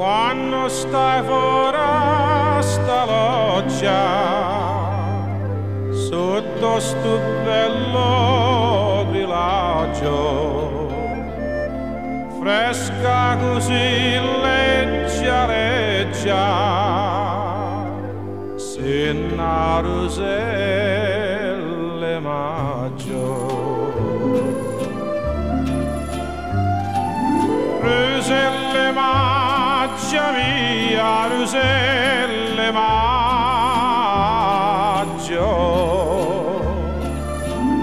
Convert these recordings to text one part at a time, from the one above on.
quando stai fuori sta loggia, sotto sto bello villaggio, fresca così leggia leggia, se na Rusella 'E Maggio. Rusella 'E Maggio mia, Rusella 'E Maggio,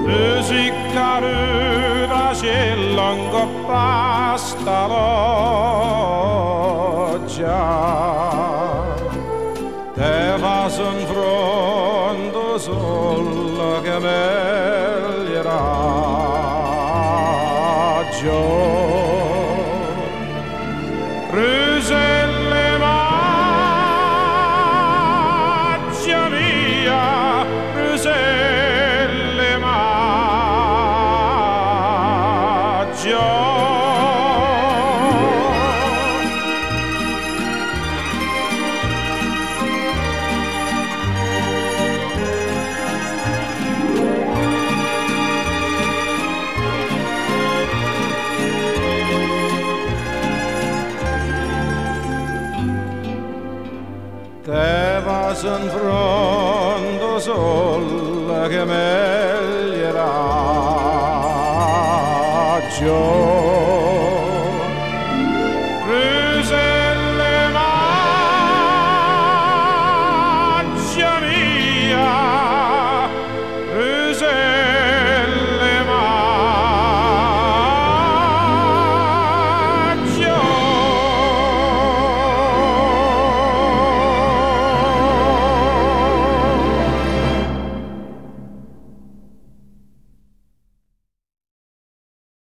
musica ruda c'è lungo pasta loggia, te vas in fronte solo che meglio raggio. Rusella 'E Maggio mia, Rusella 'E Maggio. Te vas in fronte solo che meglio raggio.